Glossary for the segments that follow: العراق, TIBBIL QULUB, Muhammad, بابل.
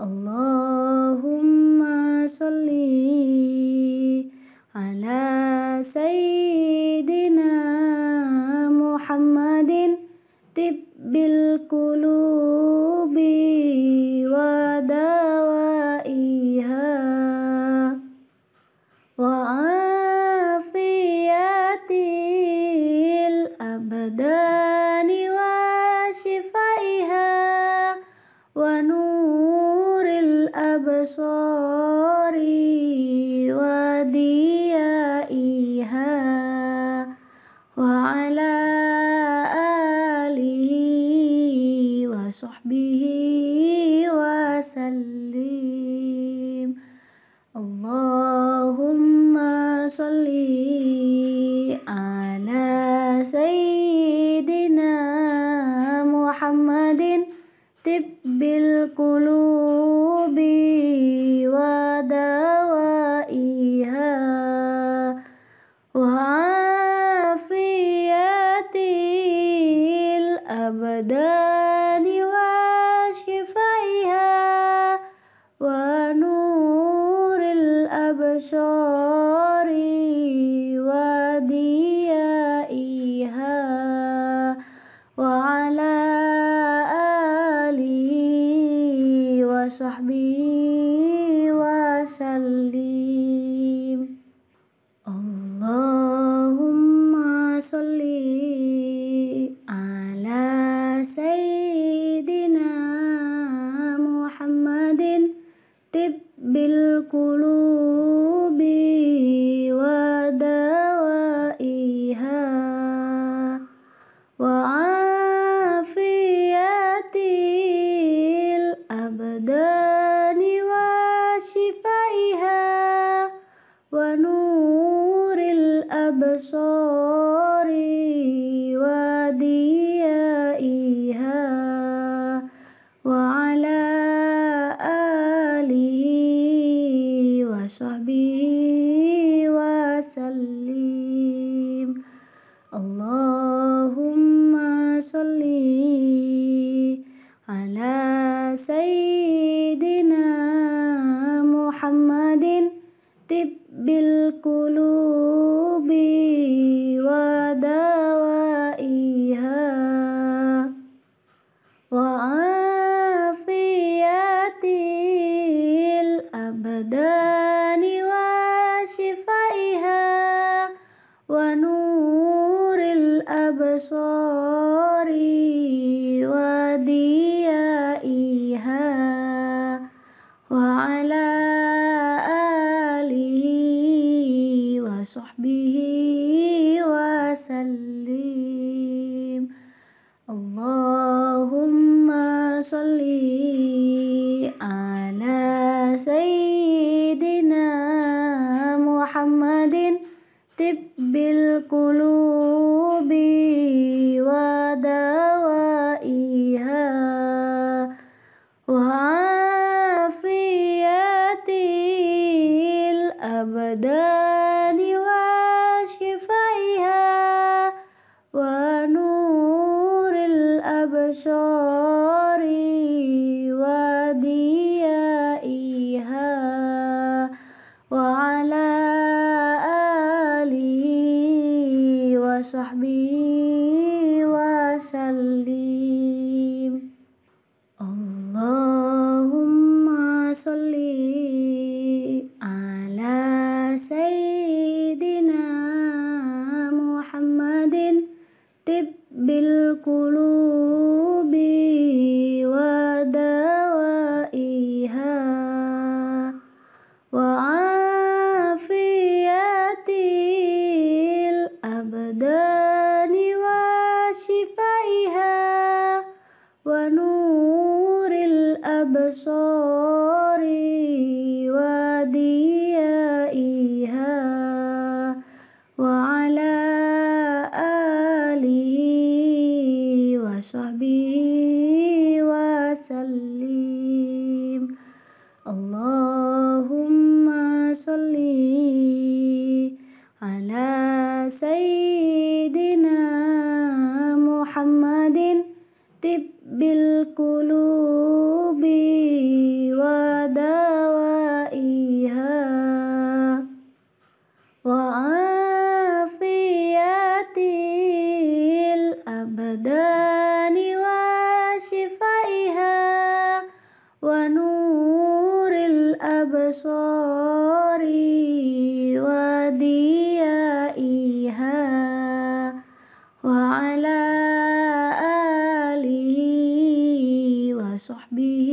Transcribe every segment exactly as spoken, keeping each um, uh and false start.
اللهم صل على سيدنا محمد طب القلوب ودوائها وعافية الأبدان وشفائها ونور الأبصار وديائها وعلى وصحبه وسلم. اللهم صل على سيدنا محمد طب القلوب ودوائها وعافية الأبدان شاري وديائها وعلى آله وصحبه وسلم. اللهم صل على سيدنا محمد طب القلوب ودوائها وعافية الأبدان وشفائها ونور الأبصار وديائها وعلى آله وصحبه وسلم. اللهم صل على سيدنا محمد طب القلوب ودوائها وعافية الأبدان ونور الأبصار وديائها وعلى آله وصحبه وسلم. اللهم صل على سيدنا محمد طب القلوب ودوائها وعافية الأبدان وشفائها ونور الأبصار وديائها وعلى وصحبه وسلم. اللهم صل على سيدنا محمد طب القلوب طبي ودوائها وعافية الأبدان وشفائها ونور الأبصار وديائها وعلى آله وصحبه وسلم. اللهم صل على سيدنا محمد طب القلوب ودوائها وعافية الأبدان وشفائها ونور الأبصار وديائها وعلى آله وصحبه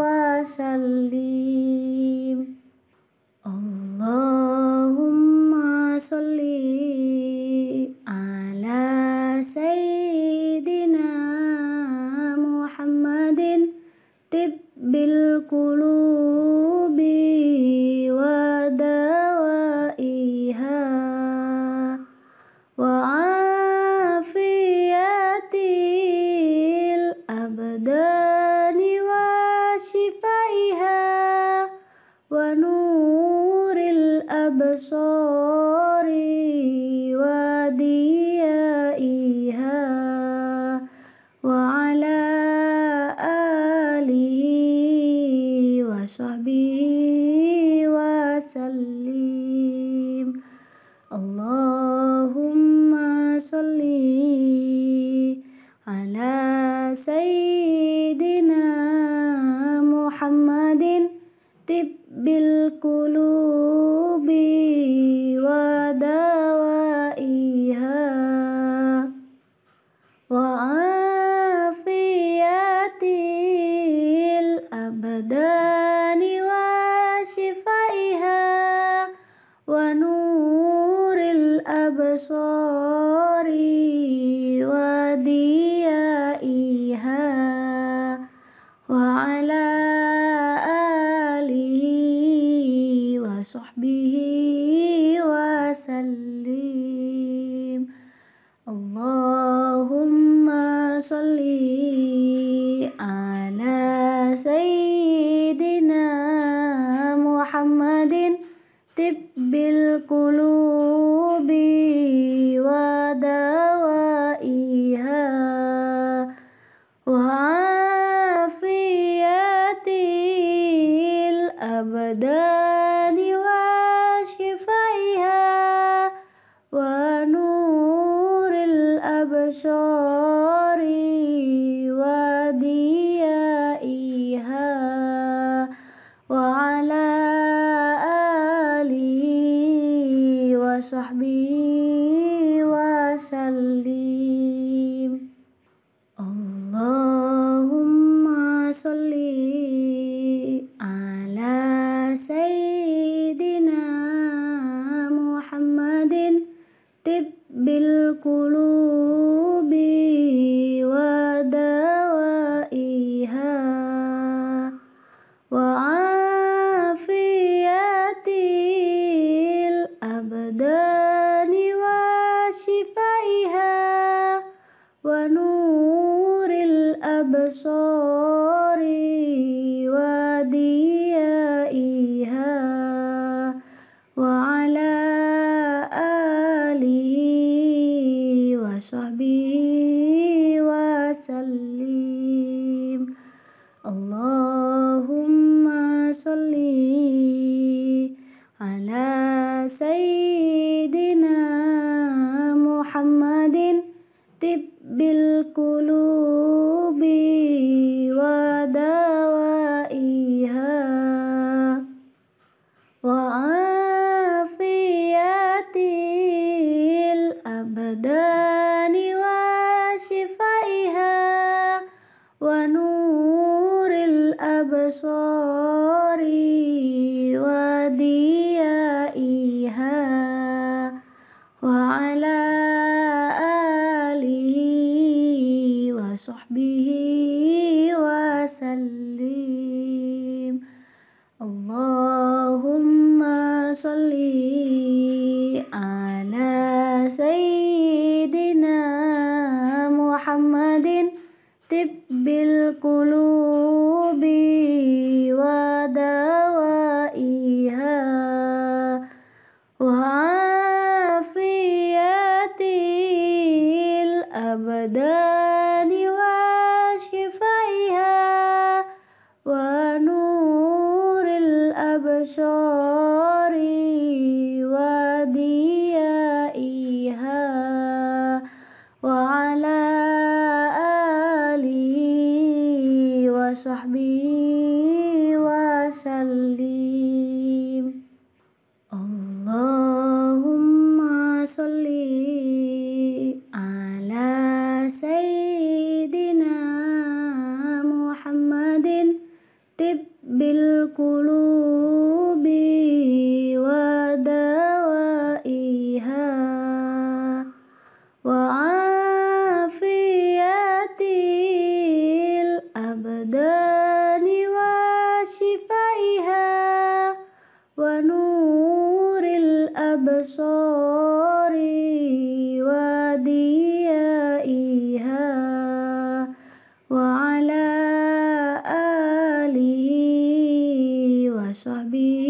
وسلم. اللهم صل على سيدنا محمد طب القلوب ودوائها وعافية الأبدان وشفائها ونور الأبصار وديائها وعلى آله وصحبه وسلم. اللهم صل على سيدنا محمد طب القلوب ودوائها وعافية الأبدان وشفائها ونور الأبصار وديائها وعلى آله وصحبه وسلم. اللهم صل على سيدنا محمد طب القلوب ودوائها وعافية الأبدان وشفائها ونور الأبصار وديائها وعلى آله وصحبه وسلم. اللهم صل على سيدنا محمد طب القلوب ودوائها وعافية الأبدان وشفائها ونور الأبصار وديائها وعلى آله وصحبه وسلم. اللهم صل على سيدنا محمد طب القلوب ودوائها وعافية الأبدان وشفائها أبصاري وديائها وعلى آله وصحبه وسلم. اللهم صل على سيدنا محمد طب القلوب ودوائها وعافية الأبدان وشفائها ونور الأبصار وديائها وعلى آله وصحبه وسلم. اللهم صل على سيدنا محمد طب القلوب ودوائها وعافية الأبدان وشفائها ونور الأبصار وديائها وعلى آله وصحبه وسلم. اللهم صل على سيدنا محمد طب القلوب ودوائها وعافية الأبدان وشفائها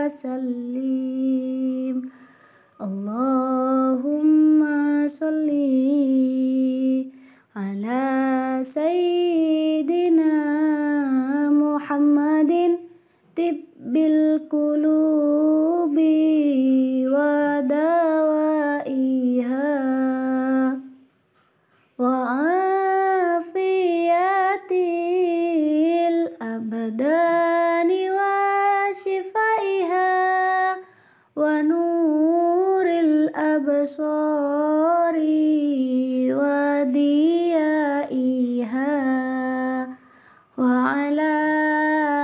ونور الأبصار وديائها وعلى آله وصحبه وسلم. اللهم صل على سيدنا محمد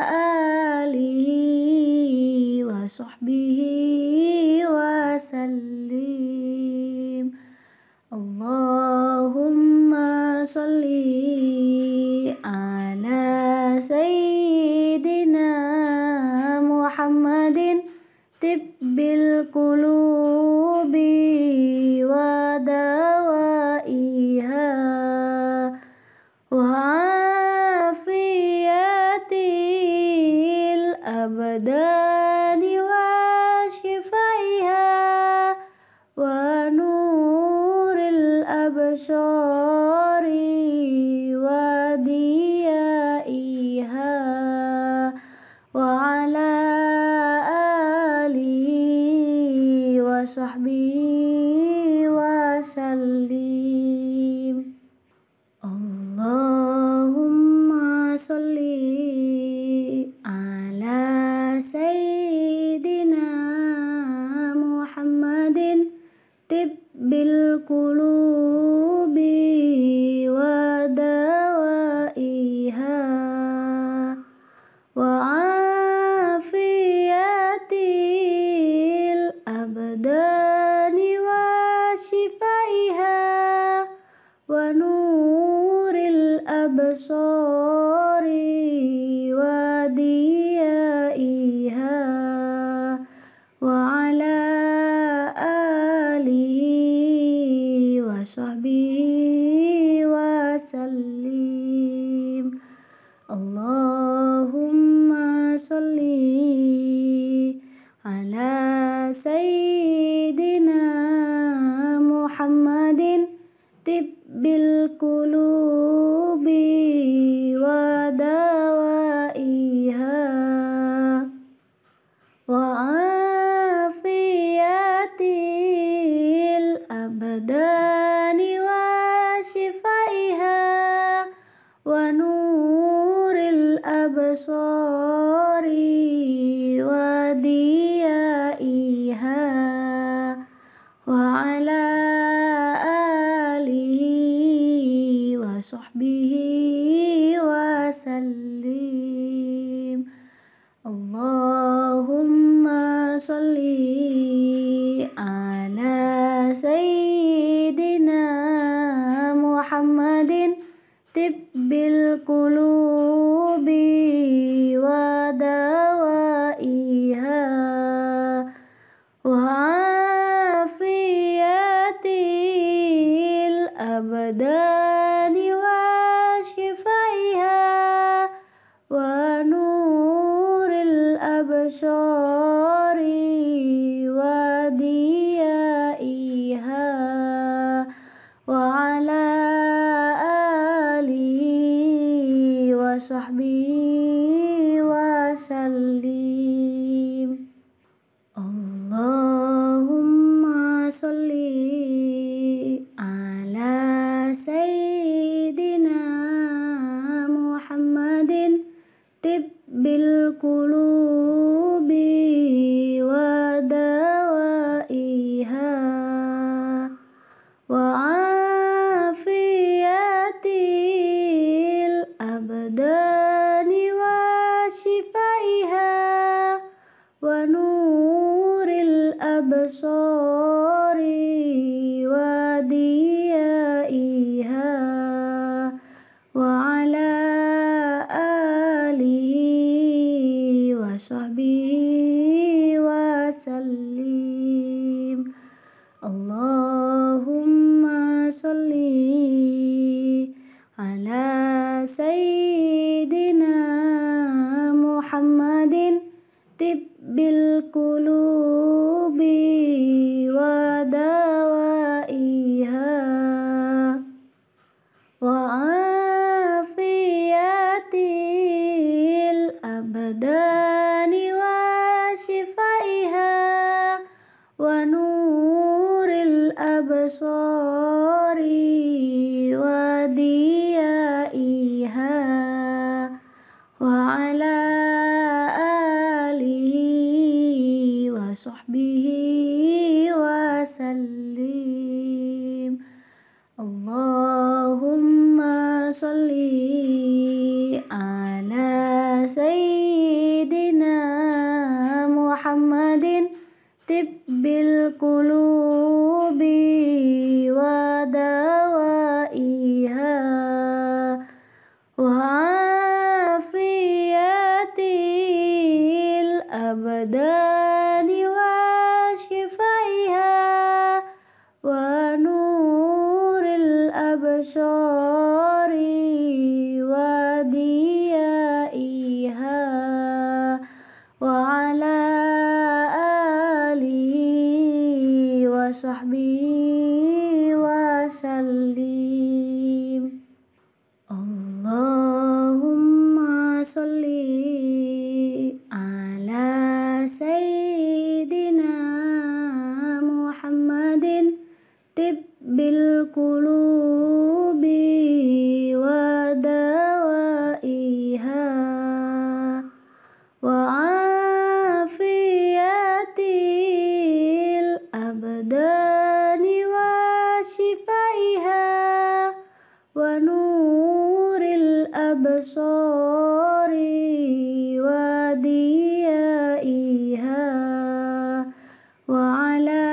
طب القلوب ودوائها وعافية الأبدان وشفائها ونور الأبصار وديائها وعلى آله وصحبه وسلم. اللهم صل على سيدنا محمد طب القلوب ودوائها وعافية الأبدان وشفائها ونور الأبصار وديائها وعلى آله وصحبه وسلم. اللهم صل على سيدنا محمد طب القلوب ودوائها وعافية الأبدان وشفائها على سيدنا محمد طب القلوب ودوائها وعافية الأبدان وشفائها ونور الأبصار وديائها وعلى آله وصحبه وسلم. اللهم صل على سيدنا محمد طب القلوب ودوائها وعافية الأبدان وشفائها ونور الأبصار وديائها وعلى وصحبه وسلم. اللهم صل على سيدنا محمد طب القلوب ودوائها وعافية الأبدان وشفائها ونور الأبصار وديائها وعلى آله وصحبه وسلم. اللهم صل على سيدنا محمد طب القلوب ودوائها وعافية الأبدان وشفائها ونور الأبصار وديائها وعلى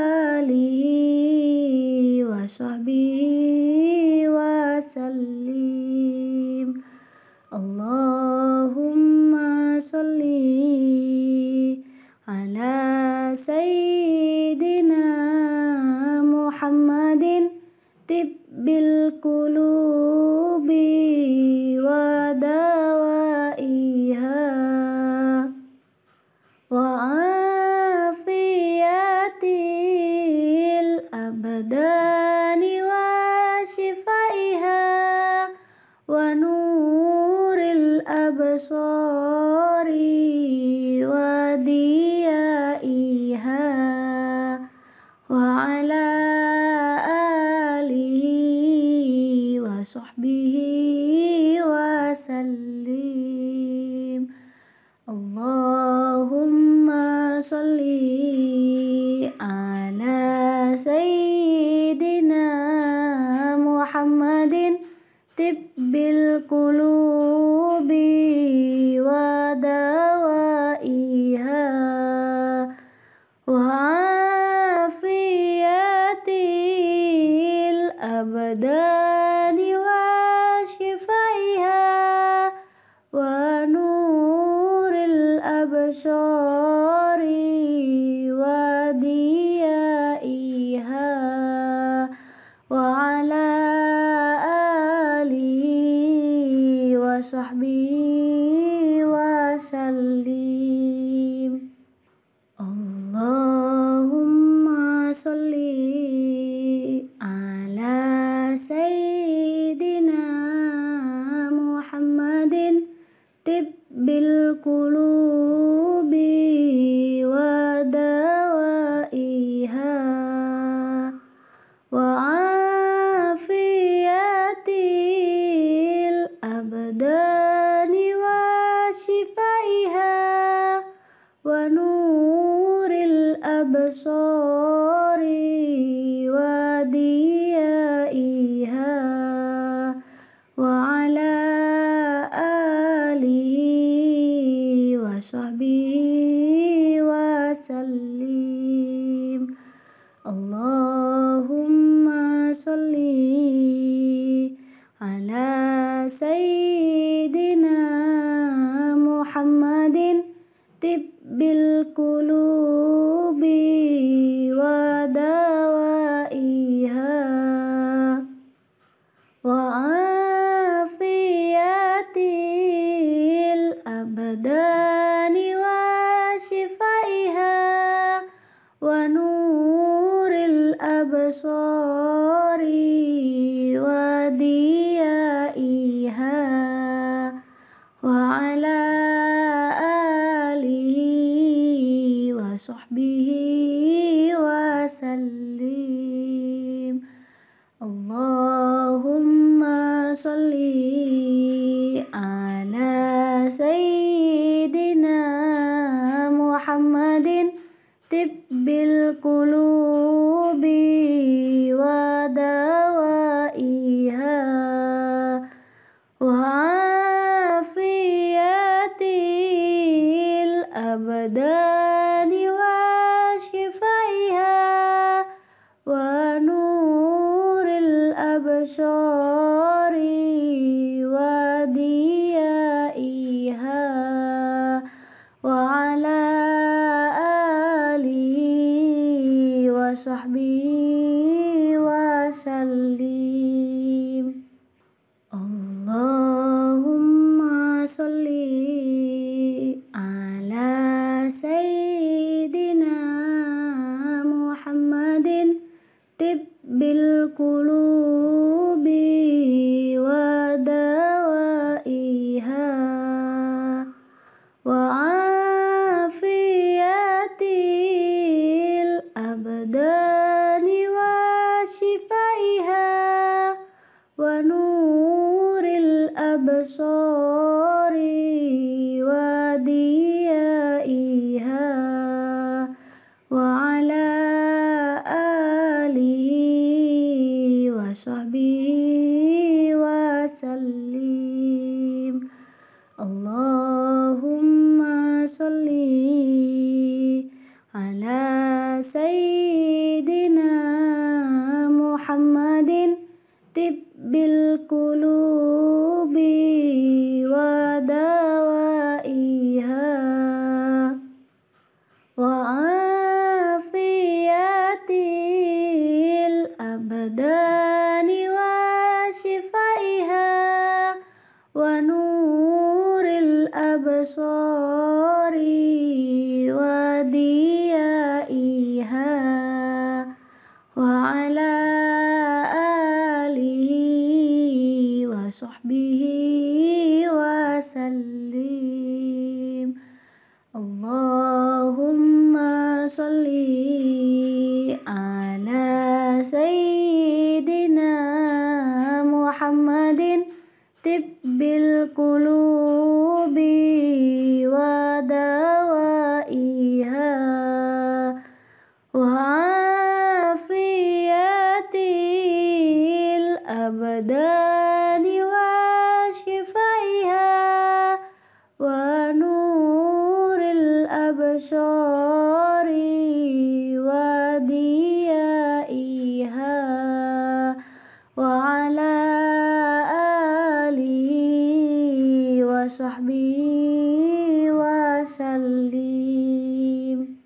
آله وصحبه وسلم. اللهم صل على سيدنا محمد طب القلوب ودوائها وعافية الأبدان وشفائها ونور الأبصار وديائها وعلى آله وصحبه وسلم. اللهم صل على سيدنا محمد طب القلوب ودوائها وعافية الأبدان وشفائها ونور الأبصار وديائها وعلى آله وصحبه وسلم. اللهم صل على سيدنا محمد طب القلوب ودوائها وعافية الأبدان وشفائها ونور الأبصار وديائها وعلى آله وصحبه وسلم. اللهم صل على سيدنا محمد طب القلوب ودوائها وعافية الأبدان وشفائها ونور الأبصار وديائها وعلى آله وصحبه وسلم. اللهم صل على سيدنا محمد طب القلوب ودوائها وعافية الأبدان وشفائها ونور الأبصار وديائها وعلى آله وصحبه وسلم. اللهم صل على سيدنا محمد طب القلوب ودوائها وعافية الأبدان وشفائها ونور الأبصار وديائها وعلى آله وصحبه وسلم. اللهم صل على سيدنا محمد طب القلوب ودوائها وعافية الأبدان وشفائها ونور الأبصار وديائها وعلى آله وصحبه وسلم. اللهم صل على سيدنا محمد طب القلوب ودوائها وعافية الأبدان وشفائها ونور الأبصار وديائها وعلى آله وصحبه وسلم. اللهم صل على سيدنا محمد طب القلوب ودوائها وعافية الأبدان وشفائها ونور الأبصار أديائها وعلى آله وصحبه وسلم. اللهم صل على سيدنا محمد طب القلوب ودوائها وعافية الأبدان وشفائها ونور الأبصار وديائها وعلى آله وصحبه وسلم.